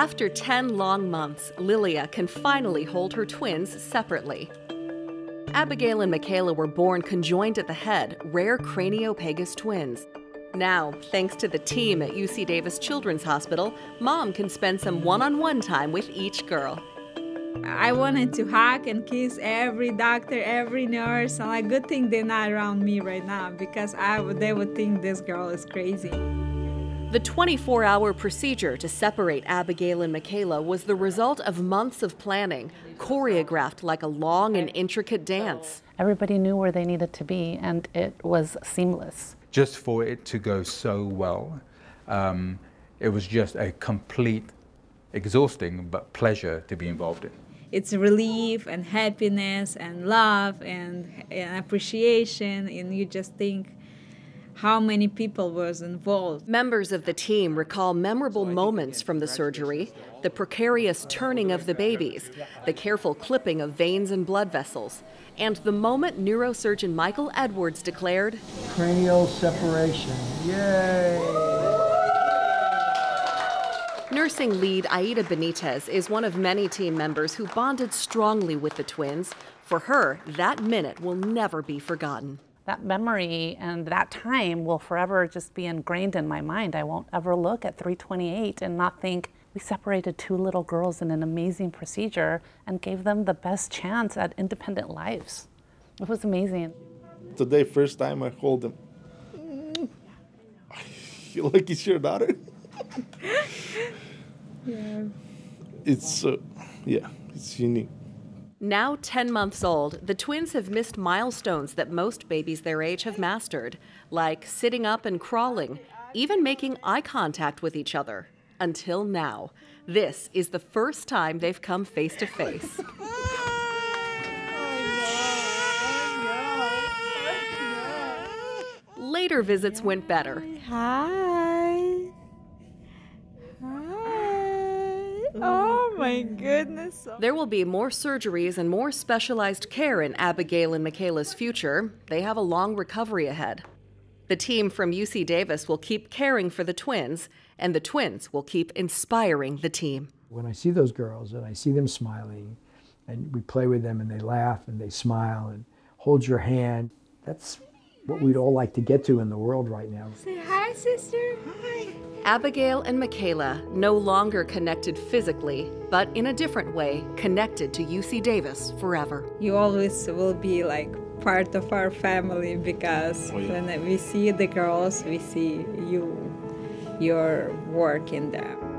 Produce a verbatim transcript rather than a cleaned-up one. After ten long months, Lilia can finally hold her twins separately. Abigail and Micaela were born conjoined at the head, rare craniopagus twins. Now, thanks to the team at U C Davis Children's Hospital, Mom can spend some one-on-one time with each girl. I wanted to hug and kiss every doctor, every nurse. And like, good thing they're not around me right now because I would, they would think this girl is crazy. The twenty-four hour procedure to separate Abigail and Micaela was the result of months of planning, choreographed like a long and intricate dance. Everybody knew where they needed to be, and it was seamless. Just for it to go so well, um, it was just a complete, exhausting, but pleasure to be involved in. It's relief and happiness and love and, and appreciation, and you just think how many people was involved. Members of the team recall memorable moments from the surgery, the precarious turning of the babies, the careful clipping of veins and blood vessels, and the moment neurosurgeon Michael Edwards declared, "Cranial separation, yay!" Nursing lead Aida Benitez is one of many team members who bonded strongly with the twins. For her, that minute will never be forgotten. That memory and that time will forever just be ingrained in my mind. I won't ever look at three twenty-eight and not think, we separated two little girls in an amazing procedure and gave them the best chance at independent lives. It was amazing. Today, first time I hold them. You like it's your daughter? Yeah. It's, uh, yeah, it's unique. Now ten months old, the twins have missed milestones that most babies their age have mastered, like sitting up and crawling, even making eye contact with each other. Until now. This is the first time they've come face to face. Later visits went better. Hi. Oh my goodness. There will be more surgeries and more specialized care in Abigail and Micaela's future. They have a long recovery ahead. The team from U C Davis will keep caring for the twins, and the twins will keep inspiring the team. When I see those girls and I see them smiling, and we play with them and they laugh and they smile and hold your hand, that's what we'd all like to get to in the world right now. Say hi, sister. Hi. Abigail and Micaela, no longer connected physically, but in a different way, connected to U C Davis forever. You always will be like part of our family because oh, yeah. when we see the girls, we see you, your work in them.